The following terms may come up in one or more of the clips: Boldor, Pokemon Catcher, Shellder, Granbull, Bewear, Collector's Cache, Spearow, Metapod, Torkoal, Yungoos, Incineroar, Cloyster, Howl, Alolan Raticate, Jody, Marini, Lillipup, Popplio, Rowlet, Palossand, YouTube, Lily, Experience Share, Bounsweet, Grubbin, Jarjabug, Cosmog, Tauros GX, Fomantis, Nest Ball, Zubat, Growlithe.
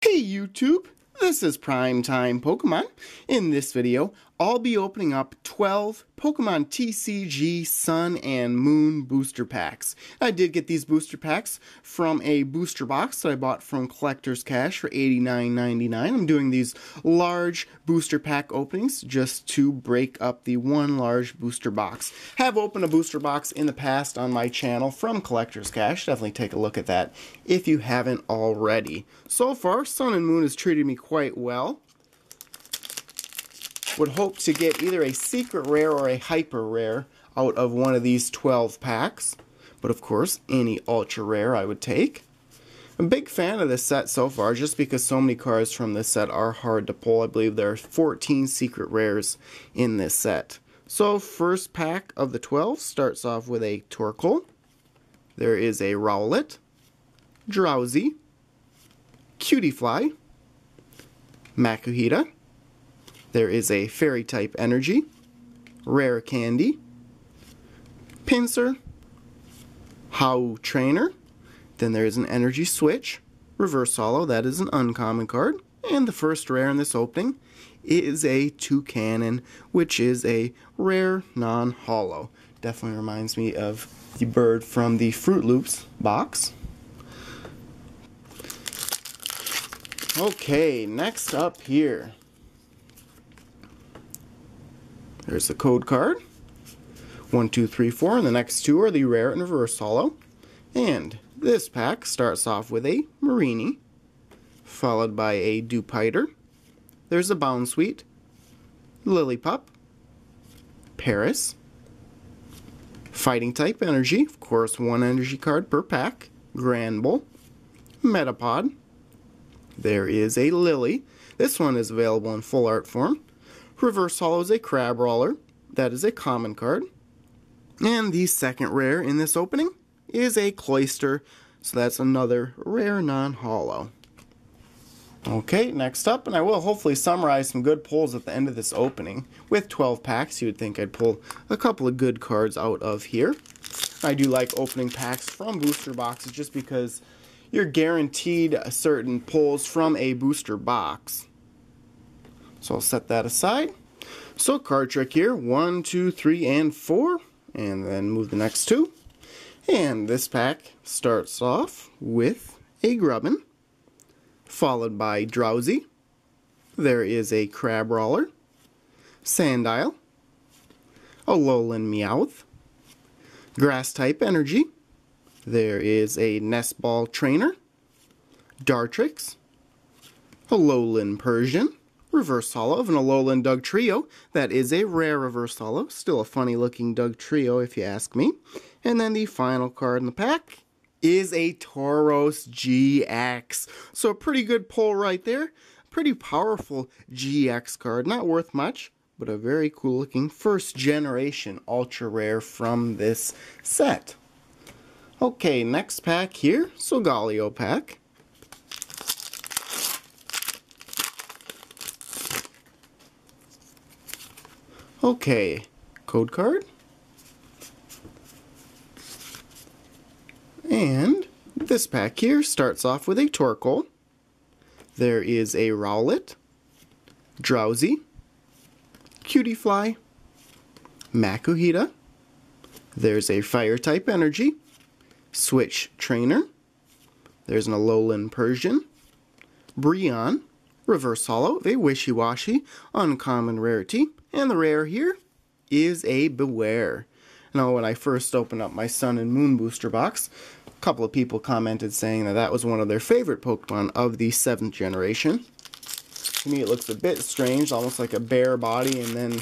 Hey YouTube, this is Primetime Pokemon. In this video, I'll be opening up 12 Pokemon TCG Sun and Moon booster packs. I did get these booster packs from a booster box that I bought from Collector's Cache for $89.99. I'm doing these large booster pack openings just to break up the one large booster box. I have opened a booster box in the past on my channel from Collector's Cache. Definitely take a look at that if you haven't already. So far, Sun and Moon has treated me quite well. Would hope to get either a secret rare or a hyper rare out of one of these 12 packs, but of course any ultra rare I would take. I'm a big fan of this set so far just because so many cards from this set are hard to pull. I believe there are 14 secret rares in this set. So first pack of the 12 starts off with a Torkoal. There is a Rowlet, Drowsy, Cutiefly, Makuhita. There is a Fairy-type Energy, Rare Candy, Pinsir, Howl Trainer, then there is an Energy Switch, Reverse Holo, that is an uncommon card, and the first rare in this opening is a Toucanon, which is a rare non-holo. Definitely reminds me of the bird from the Fruit Loops box. Okay, next up here. There's the code card, 1, 2, 3, 4, and the next two are the rare and reverse holo. And this pack starts off with a Marini, followed by a Dupiter. There's a Bounsweet, Lillipup, Paris, Fighting type energy, of course one energy card per pack, Granbull, Metapod. There is a Lily. This one is available in full art form. Reverse Holo is a Crabrawler, that is a common card. And the second rare in this opening is a Cloyster, so that's another rare non-holo. Okay, next up, and I will hopefully summarize some good pulls at the end of this opening. With 12 packs, you would think I'd pull a couple of good cards out of here. I do like opening packs from booster boxes just because you're guaranteed certain pulls from a booster box. So I'll set that aside. So card trick here, 1, 2, 3, and 4. And then move the next two. And this pack starts off with a Grubbin, followed by Drowsy. There is a Crabrawler, Sandile, Alolan Meowth, Grass-type Energy. There is a Nest Ball Trainer, Dartrix, Alolan Persian. Reverse holo of an Alolan Dugtrio. That is a rare reverse holo. Still a funny looking Dugtrio if you ask me. And then the final card in the pack is a Tauros GX. So a pretty good pull right there. Pretty powerful GX card. Not worth much, but a very cool looking first generation ultra rare from this set. Okay, next pack here. Solgaleo pack. Okay, code card, and this pack here starts off with a Torkoal. There is a Rowlet, Drowsy, Cutiefly, Makuhita. There's a Fire-type Energy, Switch Trainer. There's an Alolan Persian, Brionne, Reverse Holo, a Wishiwashi, uncommon rarity. And the rare here is a Bewear. Now, when I first opened up my Sun and Moon booster box, a couple of people commented saying that that was one of their favorite Pokemon of the 7th generation. To me, it looks a bit strange, almost like a bear body and then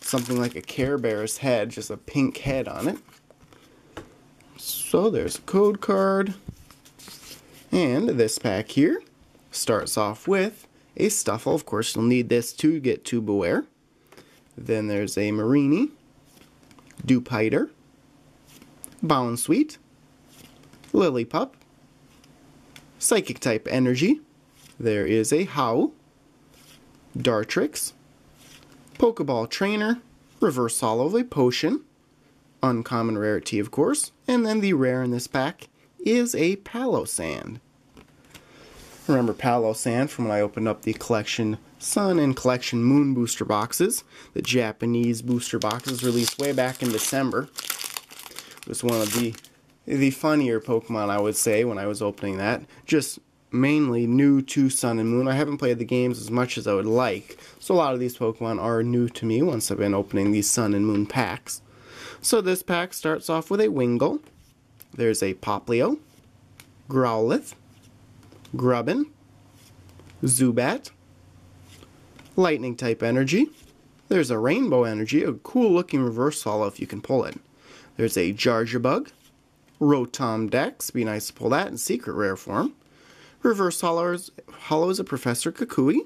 something like a Care Bear's head, just a pink head on it. So there's a code card. And this pack here starts off with a Stuffle. Of course, you'll need this to get to Bewear. Then there's a Marini, Dupiter, Bounsweet, Lillipup, Psychic-type Energy. There is a Howl, Dartrix, Pokeball Trainer, Reverse Holo, a Potion, uncommon rarity of course, and then the rare in this pack is a Palossand. Remember Palossand from when I opened up the Collection Sun and Collection Moon booster boxes. The Japanese booster boxes released way back in December. It was one of the funnier Pokemon, I would say, when I was opening that. Just mainly new to Sun and Moon. I haven't played the games as much as I would like, so a lot of these Pokemon are new to me once I've been opening these Sun and Moon packs. So this pack starts off with a Wingull. There's a Popplio, Growlithe, Grubbin, Zubat, Lightning type energy. There's a Rainbow energy, a cool looking reverse holo if you can pull it. There's a Jarjabug, Rotom Dex, be nice to pull that in secret rare form. Reverse holo is a Professor Kakui,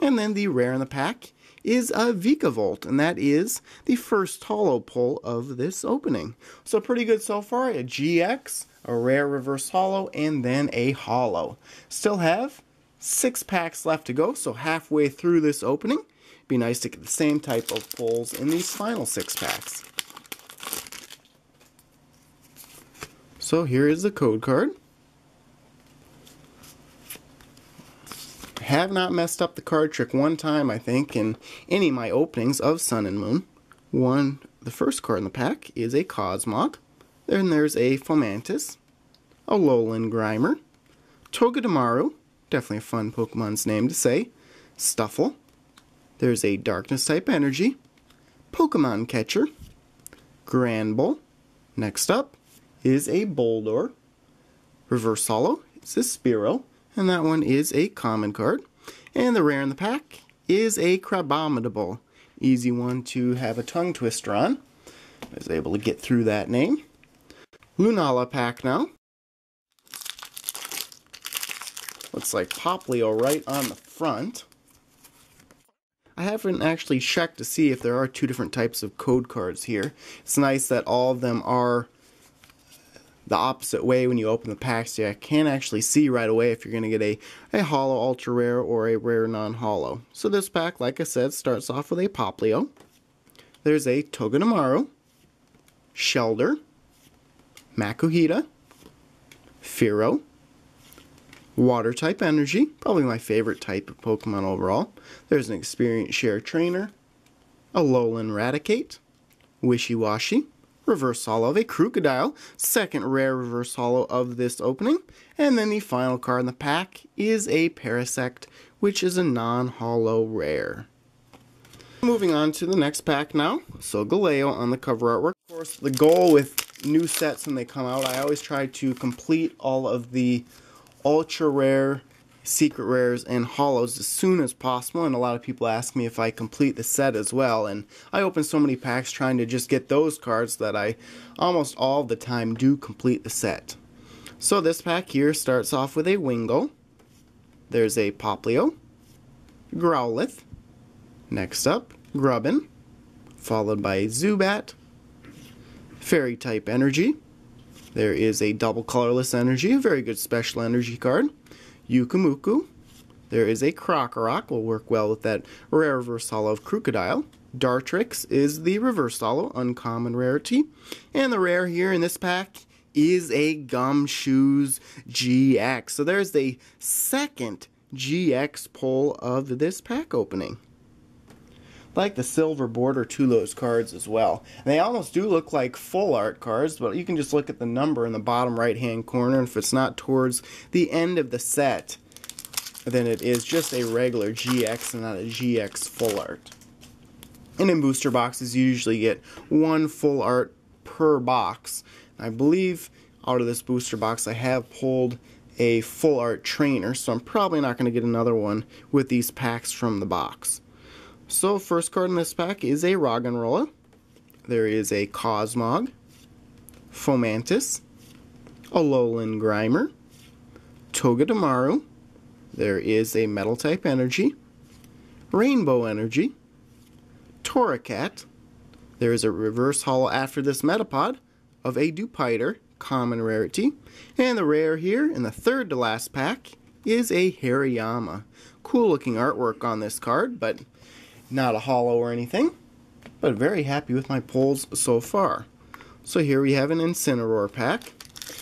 and then the rare in the pack is a Vikavolt, and that is the first holo pull of this opening. So pretty good so far, a GX, a rare reverse holo, and then a holo. Still have 6 packs left to go, so halfway through this opening. Be nice to get the same type of pulls in these final 6 packs. So here is the code card. Have not messed up the card trick one time, I think, in any of my openings of Sun and Moon. The first card in the pack is a Cosmog. Then there's a Fomantis, a Alolan Grimer, Togedemaru, definitely a fun Pokemon's name to say, Stuffle. There's a Darkness type energy, Pokemon Catcher, Granbull. Next up is a Boldor. Reverse holo is a Spearow, and that one is a common card. And the rare in the pack is a Crabominable. Easy one to have a tongue twister on. I was able to get through that name. Lunala pack now. Looks like Popplio right on the front. I haven't actually checked to see if there are 2 different types of code cards here. It's nice that all of them are the opposite way when you open the packs, so you can actually see right away if you're going to get a holo ultra rare or a rare non-holo. So this pack, like I said, starts off with a Popplio. There's a Togedemaru, Shellder, Makuhita, Fearow, Water type energy, probably my favorite type of Pokemon overall. There's an Experience Share Trainer, Alolan Raticate, Wishiwashi, reverse holo of a Crocodile, second rare reverse holo of this opening. And then the final card in the pack is a Parasect, which is a non-holo rare. Moving on to the next pack now. Solgaleo on the cover artwork. Of course, the goal with new sets when they come out, I always try to complete all of the ultra rare, secret rares, and holos as soon as possible, and a lot of people ask me if I complete the set as well, and I open so many packs trying to just get those cards that I almost all the time do complete the set. So this pack here starts off with a Wingull. There's a Popplio, Growlithe, next up Grubbin, followed by a Zubat, Fairy type energy. There is a double colorless energy, a very good special energy card, Yukumuku. There is a Krokorok, will work well with that rare reverse holo of Crocodile. Dartrix is the reverse holo, uncommon rarity. And the rare here in this pack is a Gumshoes GX. So there's the second GX pull of this pack opening. Like the silver border to those cards as well. And they almost do look like full art cards, but you can just look at the number in the bottom right hand corner, and if it's not towards the end of the set, then it is just a regular GX and not a GX full art. And in booster boxes you usually get 1 full art per box. I believe out of this booster box I have pulled a full art trainer, so I'm probably not going to get another one with these packs from the box. So first card in this pack is a Roggenrola. There is a Cosmog, Fomantis, Alolan Grimer, Togedemaru. There is a Metal type energy, Rainbow energy, Torkoal. There is a reverse holo after this Metapod of a Dupiter, common rarity, and the rare here in the third to last pack is a Hariyama. Cool looking artwork on this card, but not a holo or anything, but very happy with my pulls so far. So here we have an Incineroar pack.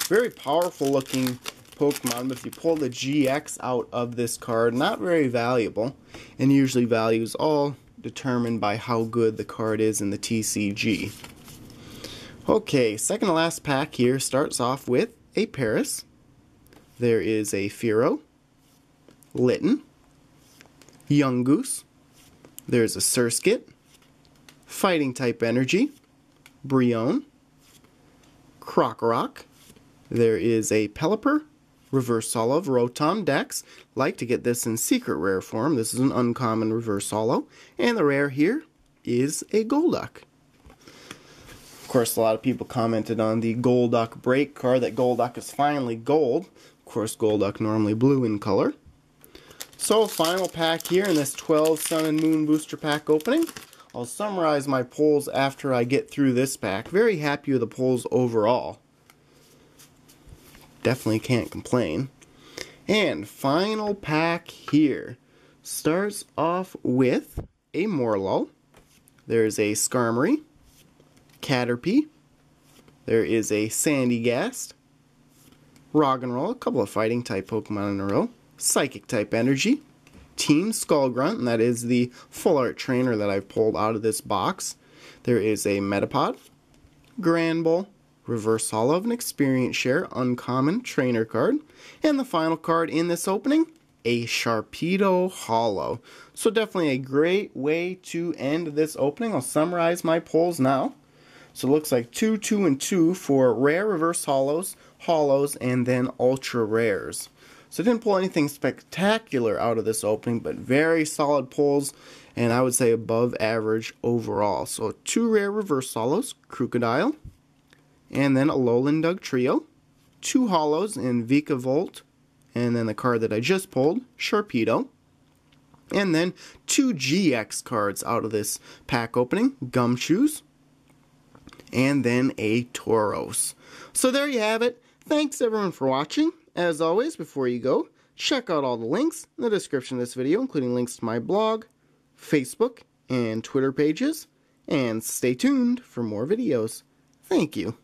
Very powerful looking Pokemon, but if you pull the GX out of this card, not very valuable, and usually value is all determined by how good the card is in the TCG. Okay, second to last pack here starts off with a Paris. There is a Fearow, Litten, Yungoos, there's a Surskit, Fighting-type Energy, Brionne, Krokorok, there is a Pelipper, Reverse Holo, Rotom Dex. Like to get this in Secret Rare form. This is an uncommon Reverse Holo. And the rare here is a Golduck. Of course, a lot of people commented on the Golduck break card, that Golduck is finally gold. Of course, Golduck normally blue in color. So, final pack here in this 12 Sun and Moon booster pack opening. I'll summarize my polls after I get through this pack. Very happy with the polls overall. Definitely can't complain. And final pack here starts off with a Morlow. There's a Skarmory, Caterpie. There is a Sandygast, Roggenroll, a couple of fighting type Pokemon in a row, Psychic type Energy, Team Skullgrunt, and that is the full art trainer that I've pulled out of this box. There is a Metapod, Granbull, Reverse Holo of an Experience Share, uncommon trainer card. And the final card in this opening, a Sharpedo Holo. So definitely a great way to end this opening. I'll summarize my polls now. So it looks like 2, 2, and 2 for rare Reverse Holos, Holos, and then Ultra Rares. So I didn't pull anything spectacular out of this opening, but very solid pulls, and I would say above average overall. So 2 rare Reverse Holos, Crocodile, and then Alolan Dugtrio, 2 Holos in Vikavolt, and then the card that I just pulled, Sharpedo, and then 2 GX cards out of this pack opening, Gumshoes, and then a Tauros. So there you have it. Thanks everyone for watching. As always, before you go, check out all the links in the description of this video, including links to my blog, Facebook, and Twitter pages, and stay tuned for more videos. Thank you.